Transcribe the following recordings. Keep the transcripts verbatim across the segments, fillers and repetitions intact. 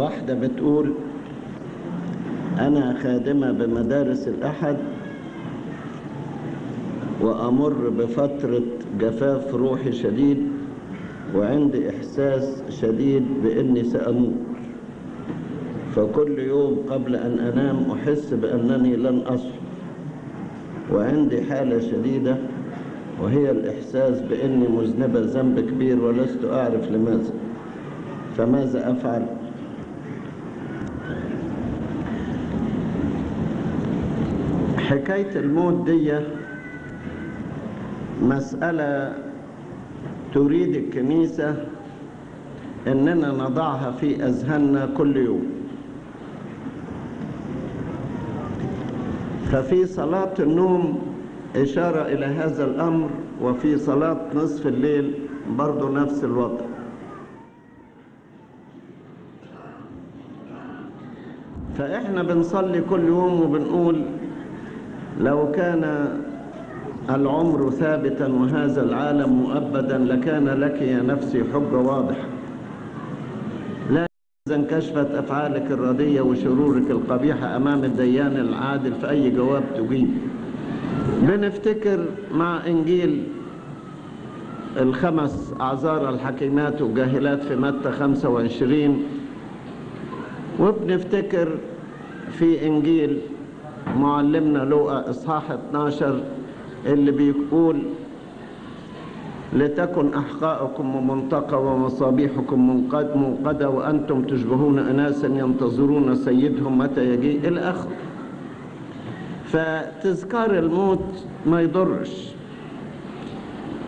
واحدة بتقول أنا خادمة بمدارس الأحد وأمر بفترة جفاف روحي شديد وعندي إحساس شديد بإني سأموت، فكل يوم قبل أن أنام أحس بأنني لن أصحى وعندي حالة شديدة وهي الإحساس بإني مذنبة ذنب كبير ولست أعرف لماذا، فماذا أفعل؟ حكاية الموت دي مسألة تريد الكنيسة إننا نضعها في أذهاننا كل يوم. ففي صلاة النوم إشارة إلى هذا الأمر، وفي صلاة نصف الليل برضو نفس الوضع. فإحنا بنصلي كل يوم وبنقول لو كان العمر ثابتا وهذا العالم مؤبدا لكان لك يا نفسي حجة واضحة، لا إذا انكشفت أفعالك الردية وشرورك القبيحة أمام الديان العادل في أي جواب تجيب. بنفتكر مع إنجيل الخمس أعذار الحكيمات والجاهلات في متى خمسة وعشرين، وبنفتكر في إنجيل معلمنا لوقا إصحاح اثناشر اللي بيقول لتكن أحقائكم ومنطقة ومصابيحكم منقدة وأنتم تشبهون أناسا ينتظرون سيدهم متى يجيء إلى آخره. فتذكار الموت ما يضرش،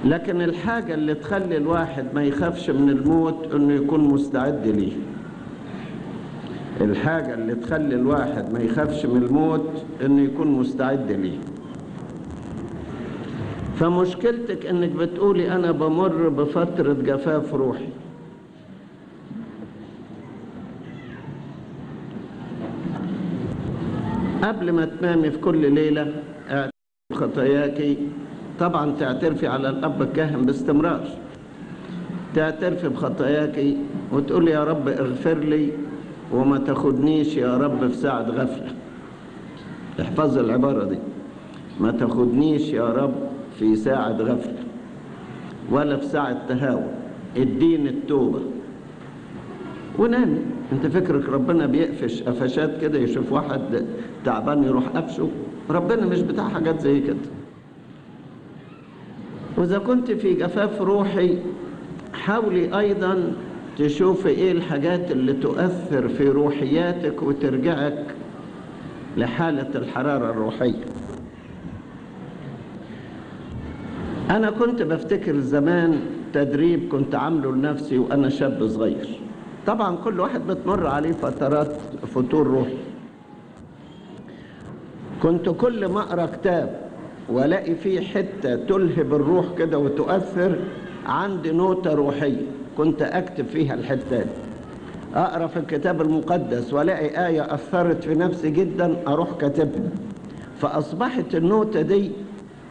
لكن الحاجة اللي تخلي الواحد ما يخافش من الموت إنه يكون مستعد ليه. الحاجة اللي تخلي الواحد ما يخافش من الموت إنه يكون مستعد ليه. فمشكلتك إنك بتقولي أنا بمر بفترة جفاف روحي. قبل ما تنامي في كل ليلة اعترفي بخطاياكي، طبعا تعترفي على الأب الكاهن باستمرار، تعترفي بخطاياكي وتقولي يا رب اغفر لي وما تاخدنيش يا رب في ساعة غفلة. احفظ العبارة دي، ما تاخدنيش يا رب في ساعة غفلة ولا في ساعة تهاون، اديني التوبة ونامي. انت فكرك ربنا بيقفش قفشات كده؟ يشوف واحد تعبان يروح قفشه؟ ربنا مش بتاع حاجات زي كده. واذا كنت في جفاف روحي حاولي ايضا تشوفي ايه الحاجات اللي تؤثر في روحياتك وترجعك لحالة الحرارة الروحية. انا كنت بفتكر زمان تدريب كنت عامله لنفسي وانا شاب صغير، طبعا كل واحد بتمر عليه فترات فتور روحي. كنت كل ما اقرا كتاب والاقي فيه حته تلهب الروح كده وتؤثر عندي نوته روحيه كنت اكتب فيها الحته دي. اقرا في الكتاب المقدس والاقي ايه اثرت في نفسي جدا اروح كاتبها، فاصبحت النوته دي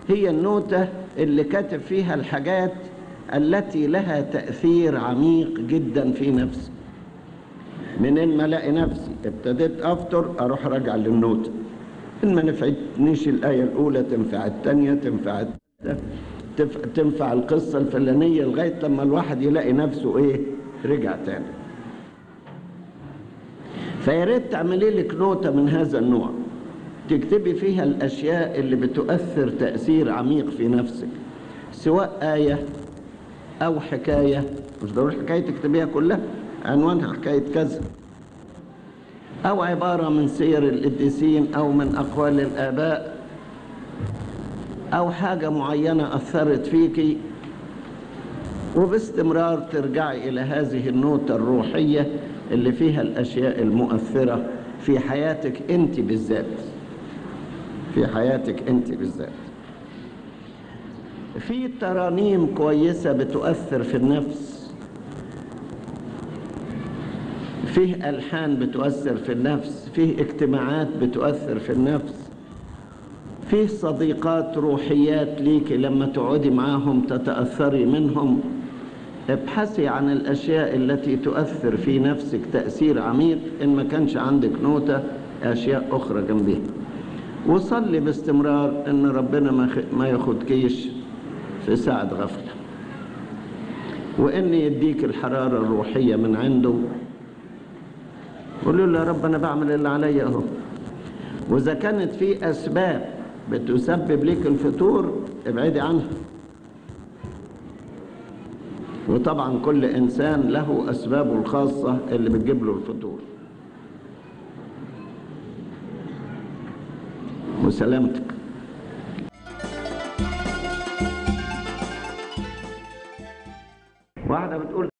هي النوته اللي كاتب فيها الحاجات التي لها تأثير عميق جدا في نفسي. منين ما الاقي نفسي ابتديت افطر اروح راجع للنوتة، ان ما نفعتنيش الايه الاولى تنفع الثانيه تنفع الثالثه تنفع القصه الفلانيه لغايه لما الواحد يلاقي نفسه ايه رجع تاني. فيا ريت تعملي لك نوتة من هذا النوع تكتبي فيها الاشياء اللي بتؤثر تأثير عميق في نفسك، سواء آية أو حكاية، مش ضروري حكاية تكتبيها كلها، عنوانها حكاية كذا، أو عبارة من سير القديسين أو من أقوال الآباء، أو حاجة معينة أثرت فيكي، وباستمرار ترجعي إلى هذه النوتة الروحية اللي فيها الأشياء المؤثرة في حياتك أنت بالذات. في حياتك أنت بالذات. في ترانيم كويسة بتؤثر في النفس، فيه ألحان بتؤثر في النفس، فيه اجتماعات بتؤثر في النفس، فيه صديقات روحيات ليكي لما تقعدي معاهم تتأثري منهم، ابحثي عن الأشياء التي تؤثر في نفسك تأثير عميق إن ما كانش عندك نوتة أشياء أخرى جنبها. وصلي باستمرار إن ربنا ما ياخدكيش في ساعة غفلة، وإن يديك الحرارة الروحية من عنده. قول له يا رب أنا بعمل اللي عليا أهو. وإذا كانت في أسباب بتسبب ليك الفتور ابعدي عنها. وطبعا كل إنسان له أسبابه الخاصة اللي بتجيب له الفتور وسلامتك. واحدة بتقول